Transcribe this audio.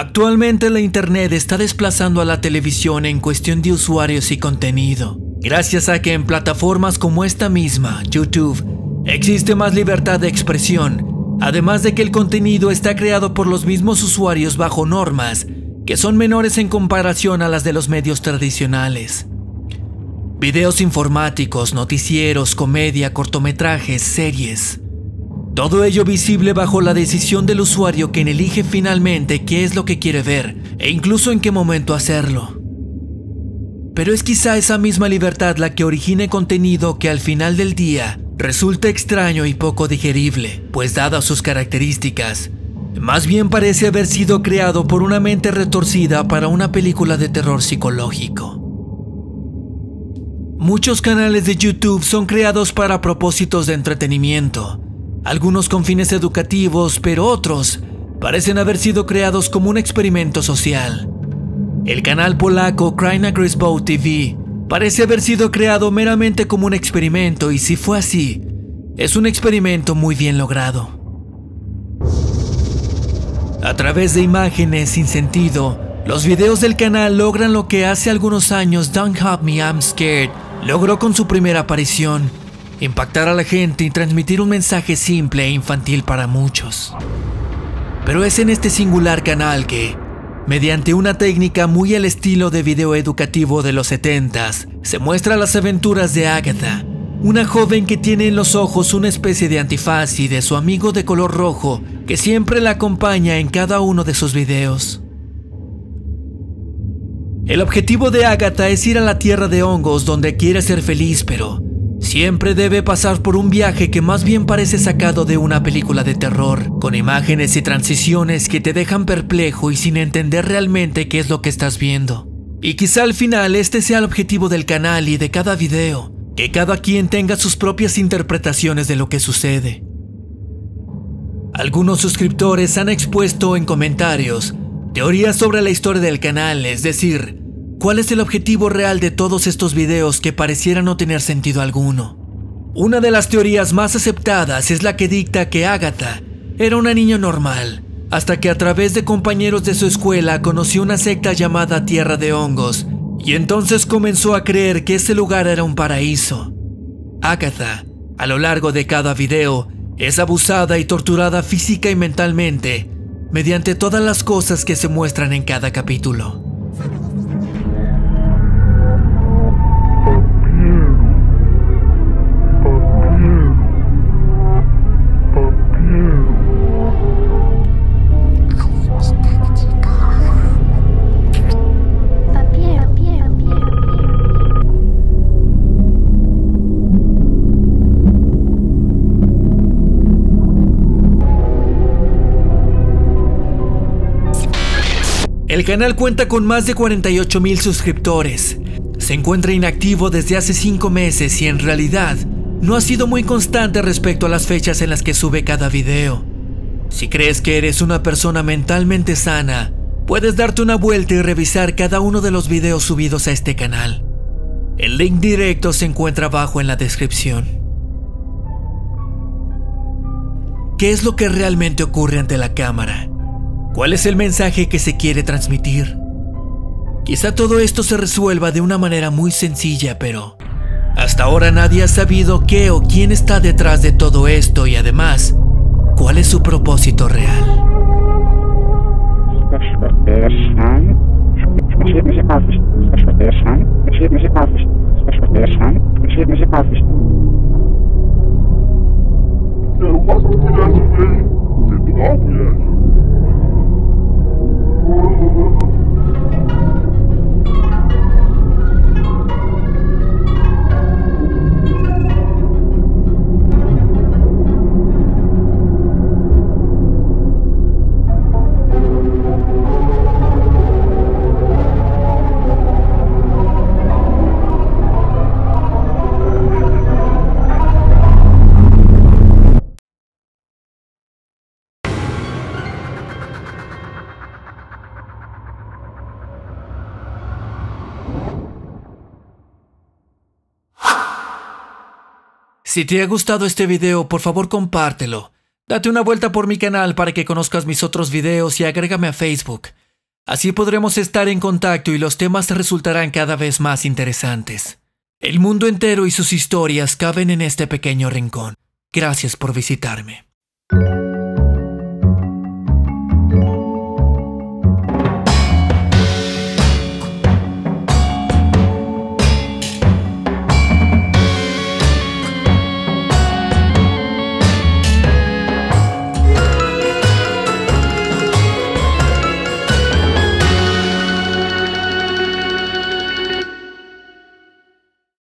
Actualmente la internet está desplazando a la televisión en cuestión de usuarios y contenido, gracias a que en plataformas como esta misma, YouTube, existe más libertad de expresión, además de que el contenido está creado por los mismos usuarios bajo normas que son menores en comparación a las de los medios tradicionales. Videos informáticos, noticieros, comedia, cortometrajes, series. Todo ello visible bajo la decisión del usuario, quien elige finalmente qué es lo que quiere ver e incluso en qué momento hacerlo. Pero es quizá esa misma libertad la que origine contenido que al final del día resulta extraño y poco digerible, pues dadas sus características, más bien parece haber sido creado por una mente retorcida para una película de terror psicológico. Muchos canales de YouTube son creados para propósitos de entretenimiento, algunos con fines educativos, pero otros parecen haber sido creados como un experimento social. El canal polaco KrainaGrzybowTV parece haber sido creado meramente como un experimento, y si fue así, es un experimento muy bien logrado. A través de imágenes sin sentido, los videos del canal logran lo que hace algunos años Don't Hug Me I'm Scared logró con su primera aparición: impactar a la gente y transmitir un mensaje simple e infantil para muchos. Pero es en este singular canal que, mediante una técnica muy al estilo de video educativo de los 70s, se muestra las aventuras de Agatha, una joven que tiene en los ojos una especie de antifaz, y de su amigo de color rojo que siempre la acompaña en cada uno de sus videos. El objetivo de Agatha es ir a la tierra de hongos, donde quiere ser feliz, pero siempre debe pasar por un viaje que más bien parece sacado de una película de terror, con imágenes y transiciones que te dejan perplejo y sin entender realmente qué es lo que estás viendo. Y quizá al final este sea el objetivo del canal y de cada video, que cada quien tenga sus propias interpretaciones de lo que sucede. Algunos suscriptores han expuesto en comentarios teorías sobre la historia del canal, es decir, ¿cuál es el objetivo real de todos estos videos que parecieran no tener sentido alguno? Una de las teorías más aceptadas es la que dicta que Agatha era una niña normal, hasta que a través de compañeros de su escuela conoció una secta llamada Tierra de Hongos, y entonces comenzó a creer que ese lugar era un paraíso. Agatha, a lo largo de cada video, es abusada y torturada física y mentalmente, mediante todas las cosas que se muestran en cada capítulo. El canal cuenta con más de 48,000 suscriptores. Se encuentra inactivo desde hace 5 meses y en realidad no ha sido muy constante respecto a las fechas en las que sube cada video. Si crees que eres una persona mentalmente sana, puedes darte una vuelta y revisar cada uno de los videos subidos a este canal. El link directo se encuentra abajo en la descripción. ¿Qué es lo que realmente ocurre ante la cámara? ¿Cuál es el mensaje que se quiere transmitir? Quizá todo esto se resuelva de una manera muy sencilla, pero hasta ahora nadie ha sabido qué o quién está detrás de todo esto y además, ¿cuál es su propósito real? Si te ha gustado este video, por favor compártelo. Date una vuelta por mi canal para que conozcas mis otros videos y agrégame a Facebook. Así podremos estar en contacto y los temas resultarán cada vez más interesantes. El mundo entero y sus historias caben en este pequeño rincón. Gracias por visitarme.